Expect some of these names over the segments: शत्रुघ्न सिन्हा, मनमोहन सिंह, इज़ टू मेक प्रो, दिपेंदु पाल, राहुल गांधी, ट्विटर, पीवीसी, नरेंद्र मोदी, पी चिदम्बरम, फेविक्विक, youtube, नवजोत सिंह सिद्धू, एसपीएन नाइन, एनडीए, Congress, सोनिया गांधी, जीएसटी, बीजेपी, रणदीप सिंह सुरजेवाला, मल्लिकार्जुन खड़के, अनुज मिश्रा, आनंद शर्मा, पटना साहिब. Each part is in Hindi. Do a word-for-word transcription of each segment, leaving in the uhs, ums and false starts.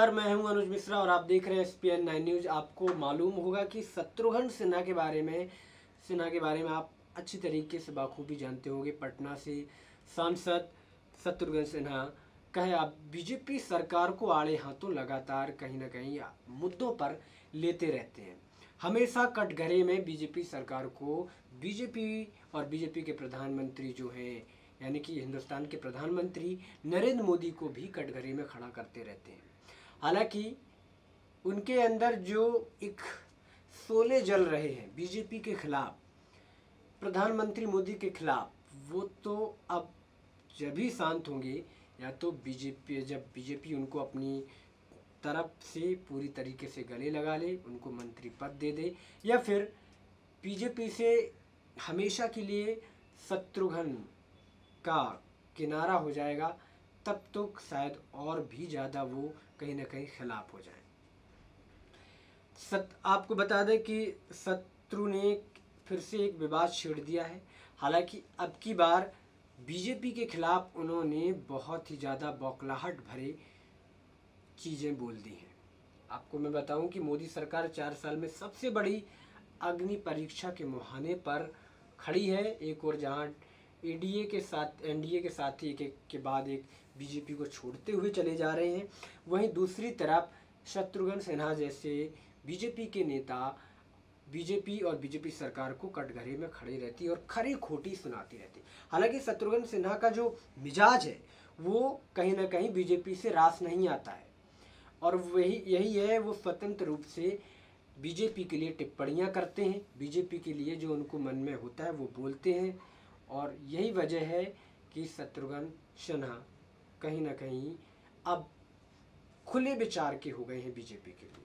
नमस्कार, मैं हूं अनुज मिश्रा और आप देख रहे हैं एसपीएन नाइन न्यूज़। आपको मालूम होगा कि शत्रुघ्न सिन्हा के बारे में सिन्हा के बारे में आप अच्छी तरीके से बाखूबी जानते होंगे। पटना से सांसद शत्रुघ्न सिन्हा कहे आप बीजेपी सरकार को आड़े हाथों लगातार कहीं ना कहीं मुद्दों पर लेते रहते हैं। हमेशा कटघरे में बीजेपी सरकार को बीजेपी और बीजेपी के प्रधानमंत्री जो हैं यानी कि हिंदुस्तान के प्रधानमंत्री नरेंद्र मोदी को भी कटघरे में खड़ा करते रहते हैं। हालांकि उनके अंदर जो एक शोले जल रहे हैं बीजेपी के खिलाफ, प्रधानमंत्री मोदी के खिलाफ, वो तो अब जब ही शांत होंगे या तो बीजेपी जब बीजेपी उनको अपनी तरफ से पूरी तरीके से गले लगा ले, उनको मंत्री पद दे दे, या फिर बीजेपी से हमेशा के लिए शत्रुघ्न का किनारा हो जाएगा, तब तो शायद और भी ज़्यादा वो कहीं ना कहीं खिलाफ हो जाए। सत आपको बता दें कि शत्रु ने फिर से एक विवाद छेड़ दिया है। हालांकि अब की बार बीजेपी के खिलाफ उन्होंने बहुत ही ज़्यादा बौखलाहट भरे चीज़ें बोल दी हैं। आपको मैं बताऊं कि मोदी सरकार चार साल में सबसे बड़ी अग्नि परीक्षा के मुहाने पर खड़ी है। एक और जहां एडीए के साथ एनडीए के साथ ही एक एक के बाद एक बीजेपी को छोड़ते हुए चले जा रहे हैं, वहीं दूसरी तरफ शत्रुघ्न सिन्हा जैसे बीजेपी के नेता बीजेपी और बीजेपी सरकार को कटघरे में खड़े रहती और खरी खोटी सुनाती रहती। हालांकि शत्रुघ्न सिन्हा का जो मिजाज है वो कहीं ना कहीं बीजेपी से रास नहीं आता है और वही यही है, वो स्वतंत्र रूप से बीजेपी के लिए टिप्पणियाँ करते हैं, बीजेपी के लिए जो उनको मन में होता है वो बोलते हैं। और यही वजह है कि शत्रुघ्न सिन्हा कहीं ना कहीं अब खुले विचार के हो गए हैं बीजेपी के लिए।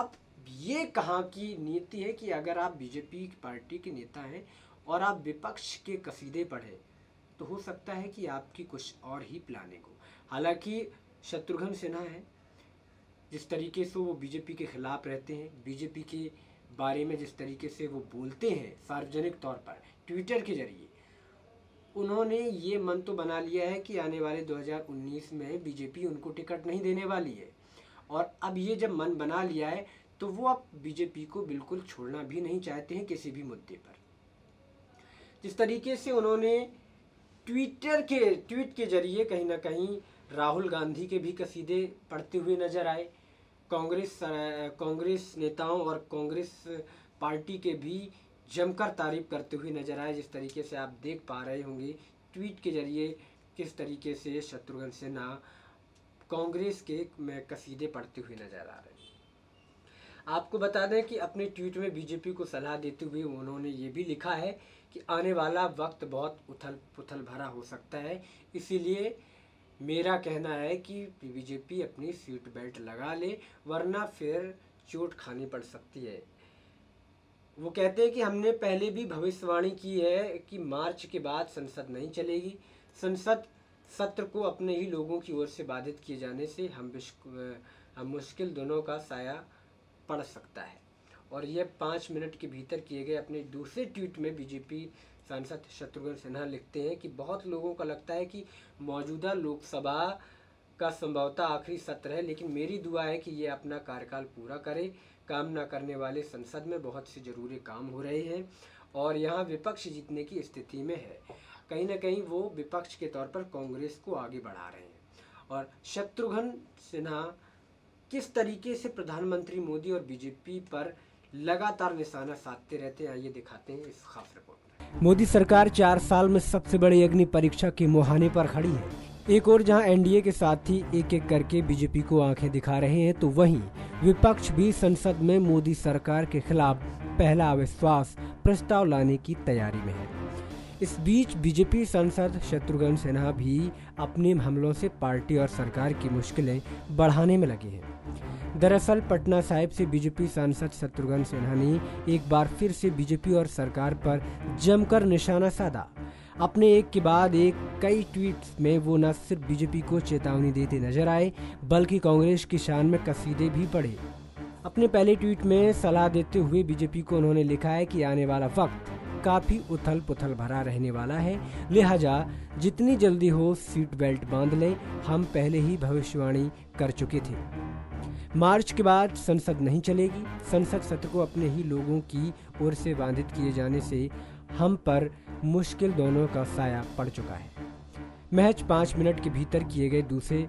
अब ये कहाँ की नीति है कि अगर आप बीजेपी पार्टी के नेता हैं और आप विपक्ष के कसीदे पढ़े तो हो सकता है कि आपकी कुछ और ही प्लानिंग हो। हालांकि शत्रुघ्न सिन्हा है, जिस तरीके से वो बीजेपी के खिलाफ रहते हैं, बीजेपी के बारे में जिस तरीके से वो बोलते हैं सार्वजनिक तौर पर ट्विटर के जरिए, उन्होंने ये मन तो बना लिया है कि आने वाले दो हज़ार उन्नीस में बीजेपी उनको टिकट नहीं देने वाली है। और अब ये जब मन बना लिया है तो वो अब बीजेपी को बिल्कुल छोड़ना भी नहीं चाहते हैं किसी भी मुद्दे पर। जिस तरीके से उन्होंने ट्विटर के ट्वीट के जरिए कहीं ना कहीं राहुल गांधी के भी कसीदे पढ़ते हुए नजर आए, कांग्रेस कांग्रेस नेताओं और कांग्रेस पार्टी के भी जमकर तारीफ करते हुए नजर आए। जिस तरीके से आप देख पा रहे होंगे ट्वीट के जरिए किस तरीके से शत्रुघ्न सिन्हा कांग्रेस के में कसीदे पढ़ते हुए नजर आ रहे हैं। आपको बता दें कि अपने ट्वीट में बीजेपी को सलाह देते हुए उन्होंने ये भी लिखा है कि आने वाला वक्त बहुत उथल पुथल भरा हो सकता है, इसीलिए मेरा कहना है कि बीजेपी अपनी सीट बेल्ट लगा ले वरना फिर चोट खानी पड़ सकती है। वो कहते हैं कि हमने पहले भी भविष्यवाणी की है कि मार्च के बाद संसद नहीं चलेगी, संसद सत्र को अपने ही लोगों की ओर से बाधित किए जाने से हम हम मुश्किल दोनों का साया पड़ सकता है। और यह पाँच मिनट के भीतर किए गए अपने दूसरे ट्वीट में बीजेपी सांसद शत्रुघ्न सिन्हा लिखते हैं कि बहुत लोगों का लगता है कि मौजूदा लोकसभा का संभवतः आखिरी सत्र है, लेकिन मेरी दुआ है कि ये अपना कार्यकाल पूरा करे। काम ना करने वाले संसद में बहुत से ज़रूरी काम हो रहे हैं और यहाँ विपक्ष जीतने की स्थिति में है। कहीं ना कहीं वो विपक्ष के तौर पर कांग्रेस को आगे बढ़ा रहे हैं। और शत्रुघ्न सिन्हा किस तरीके से प्रधानमंत्री मोदी और बीजेपी पर लगातार निशाना साधते रहते हैं, आइए दिखाते हैं इस खास रिपोर्ट में। मोदी सरकार चार साल में सबसे बड़ी अग्नि परीक्षा के मुहाने पर खड़ी है। एक और जहां एनडीए के साथ ही एक एक करके बीजेपी को आंखें दिखा रहे हैं, तो वहीं विपक्ष भी संसद में मोदी सरकार के खिलाफ पहला अविश्वास प्रस्ताव लाने की तैयारी में है। इस बीच बीजेपी सांसद शत्रुघ्न सिन्हा भी अपने हमलों से पार्टी और सरकार की मुश्किलें बढ़ाने में लगे हैं। दरअसल पटना साहिब से बीजेपी सांसद शत्रुघ्न सिन्हा ने एक बार फिर से बीजेपी और सरकार पर जमकर निशाना साधा। अपने एक के बाद एक कई ट्वीट्स में वो न सिर्फ बीजेपी को चेतावनी देते नजर आए बल्कि कांग्रेस की शान में कसीदे भी पड़े। अपने पहले ट्वीट में सलाह देते हुए बीजेपी को उन्होंने लिखा है कि आने वाला वक्त काफी उथल पुथल भरा रहने वाला है, लिहाजा जितनी जल्दी हो सीट बेल्ट बांध लें। हम पहले ही भविष्यवाणी कर चुके थे। मार्च के बाद संसद नहीं चलेगी। संसद सत्र को अपने ही लोगों की ओर से बाधित किए जाने से हम पर मुश्किल दोनों का साया पड़ चुका है। महज पाँच मिनट के भीतर किए गए दूसरे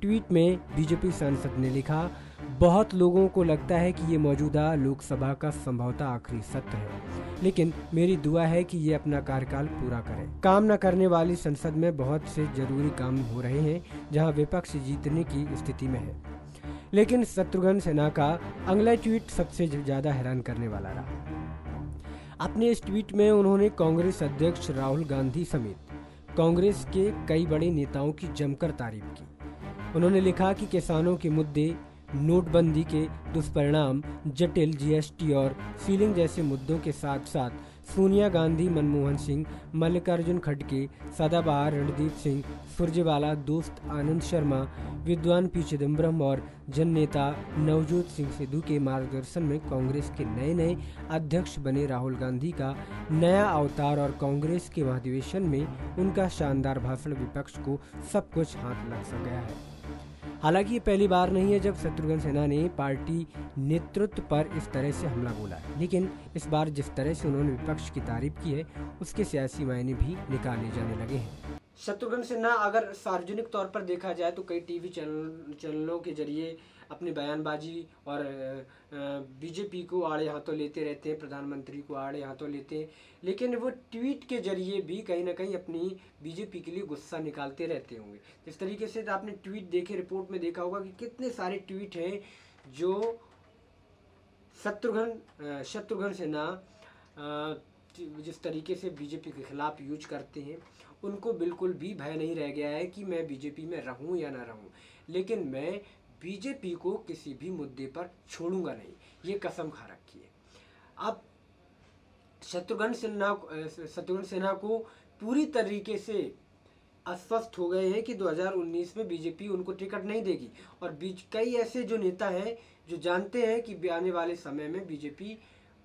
ट्वीट में बीजेपी सांसद ने लिखा, बहुत लोगों को लगता है कि ये मौजूदा लोकसभा का संभवतः आखिरी सत्र है, लेकिन मेरी दुआ है कि ये अपना कार्यकाल पूरा करें। काम न करने वाली संसद में बहुत से जरूरी काम हो रहे हैं, जहां विपक्ष जीतने की स्थिति में है। लेकिन शत्रुघ्न सिन्हा का अगला ट्वीट सबसे ज्यादा हैरान करने वाला रहा। अपने इस ट्वीट में उन्होंने कांग्रेस अध्यक्ष राहुल गांधी समेत कांग्रेस के कई बड़े नेताओं की जमकर तारीफ की। उन्होंने लिखा कि किसानों के मुद्दे, नोटबंदी के दुष्परिणाम, जटिल जीएसटी और सीलिंग जैसे मुद्दों के साथ साथ सोनिया गांधी, मनमोहन सिंह, मल्लिकार्जुन खड़के, सदाबहार रणदीप सिंह सुरजेवाला, दोस्त आनंद शर्मा, विद्वान पी चिदम्बरम और जन नेता नवजोत सिंह सिद्धू के मार्गदर्शन में कांग्रेस के नए नए अध्यक्ष बने राहुल गांधी का नया अवतार और कांग्रेस के महाधिवेशन में उनका शानदार भाषण विपक्ष को सब कुछ हाथ लग सका है। हालांकि ये पहली बार नहीं है जब शत्रुघ्न सिन्हा ने पार्टी नेतृत्व पर इस तरह से हमला बोला है, लेकिन इस बार जिस तरह से उन्होंने विपक्ष की तारीफ की है उसके सियासी मायने भी निकाले जाने लगे हैं। शत्रुघ्न सिन्हा अगर सार्वजनिक तौर पर देखा जाए तो कई टीवी चैनल चैनलों के जरिए अपनी बयानबाजी और बीजेपी को आड़े हाथों लेते रहते हैं, प्रधानमंत्री को आड़े हाथों लेते हैं, लेकिन वो ट्वीट के जरिए भी कहीं ना कहीं अपनी बीजेपी के लिए गुस्सा निकालते रहते होंगे। इस तरीके से आपने ट्वीट देखे, रिपोर्ट में देखा होगा कि कितने सारे ट्वीट हैं जो शत्रुघ्न शत्रुघ्न सिन्हा जिस तरीके से बीजेपी के खिलाफ यूज करते हैं, उनको बिल्कुल भी भय नहीं रह गया है कि मैं बीजेपी में रहूं या ना रहूं, लेकिन मैं बीजेपी को किसी भी मुद्दे पर छोड़ूंगा नहीं, ये कसम खा रखी है। अब शत्रुघ्न सिन्हा शत्रुघ्न सिन्हा को पूरी तरीके से अस्वस्थ हो गए हैं कि दो हज़ार उन्नीस में बीजेपी उनको टिकट नहीं देगी और बीच कई ऐसे जो नेता हैं जो जानते हैं कि आने वाले समय में बीजेपी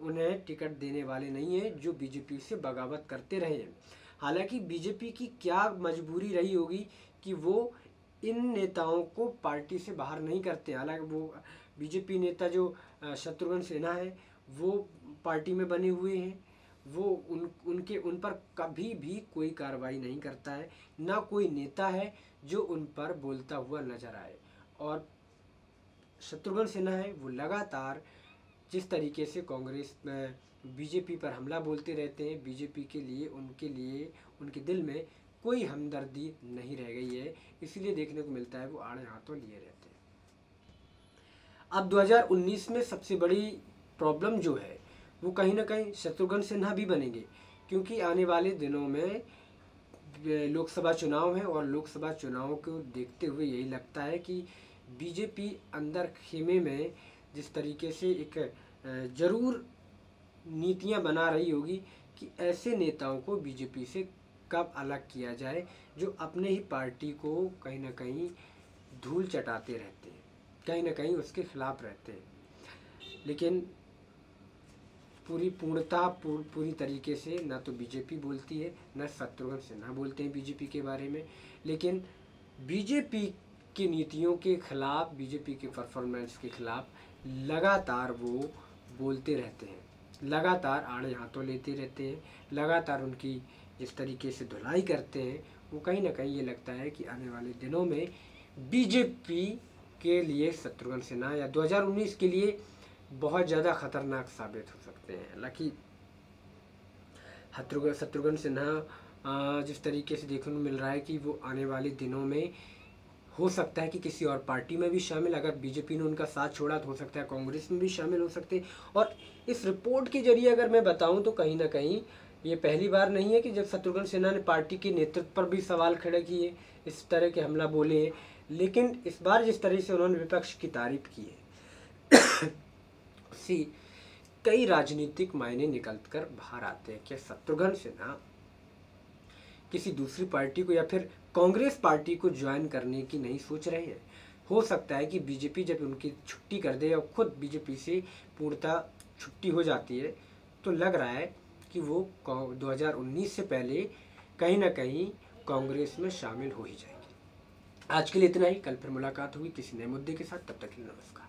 उन्हें टिकट देने वाले नहीं है, जो बीजेपी से बगावत करते रहे हैं। हालांकि बीजेपी की क्या मजबूरी रही होगी कि वो इन नेताओं को पार्टी से बाहर नहीं करते। हालांकि वो बीजेपी नेता जो शत्रुघ्न सिन्हा है वो पार्टी में बने हुए हैं, वो उन उनके उन पर कभी भी कोई कार्रवाई नहीं करता है, ना कोई नेता है जो उन पर बोलता हुआ नजर आए। और शत्रुघ्न सिन्हा है वो लगातार जिस तरीके से कांग्रेस में बीजेपी पर हमला बोलते रहते हैं, बीजेपी के लिए उनके लिए उनके दिल में कोई हमदर्दी नहीं रह गई है, इसलिए देखने को मिलता है वो आड़े हाथों लिए रहते हैं। अब दो हज़ार उन्नीस में सबसे बड़ी प्रॉब्लम जो है वो कहीं ना कहीं शत्रुघ्न सिन्हा भी बनेंगे, क्योंकि आने वाले दिनों में लोकसभा चुनाव है और लोकसभा चुनाव को देखते हुए यही लगता है कि बीजेपी अंदर खेमे में जिस तरीके से एक जरूर नीतियां बना रही होगी कि ऐसे नेताओं को बीजेपी से कब अलग किया जाए जो अपने ही पार्टी को कहीं ना कहीं धूल चटाते रहते हैं, कहीं ना कहीं उसके खिलाफ रहते हैं। लेकिन पूरी पूर्णता पूर, पूरी तरीके से ना तो बीजेपी बोलती है ना शत्रुघ्न सिन्हा बोलते हैं बीजेपी के बारे में, लेकिन बीजेपी की नीतियों के खिलाफ, बीजेपी के परफॉर्मेंस के खिलाफ लगातार वो बोलते रहते हैं, लगातार आड़े हाथों लेते रहते हैं, लगातार उनकी जिस तरीके से धुलाई करते हैं वो कहीं ना कहीं ये लगता है कि आने वाले दिनों में बीजेपी के लिए शत्रुघ्न सिन्हा या दो हज़ार उन्नीस के लिए बहुत ज़्यादा खतरनाक साबित हो सकते हैं। हालांकि शत्रुघ्न शत्रुघ्न सिन्हा जिस तरीके से देखने को मिल रहा है कि वो आने वाले दिनों में हो सकता है कि किसी और पार्टी में भी शामिल, अगर बीजेपी ने उनका साथ छोड़ा तो हो सकता है कांग्रेस में भी शामिल हो सकते हैं। और इस रिपोर्ट के जरिए अगर मैं बताऊं तो कहीं ना कहीं ये पहली बार नहीं है कि जब शत्रुघ्न सिन्हा ने पार्टी के नेतृत्व पर भी सवाल खड़े किए, इस तरह के हमला बोले हैं, लेकिन इस बार जिस तरह से उन्होंने विपक्ष की तारीफ की है उसी कई राजनीतिक मायने निकल कर बाहर आते हैं कि शत्रुघ्न सिन्हा किसी दूसरी पार्टी को या फिर कांग्रेस पार्टी को ज्वाइन करने की नहीं सोच रहे हैं। हो सकता है कि बीजेपी जब उनकी छुट्टी कर दे और खुद बीजेपी से पूर्णतः छुट्टी हो जाती है तो लग रहा है कि वो दो हज़ार उन्नीस से पहले कहीं ना कहीं कांग्रेस में शामिल हो ही जाएंगे। आज के लिए इतना ही, कल फिर मुलाकात होगी किसी नए मुद्दे के साथ, तब तक के लिए नमस्कार।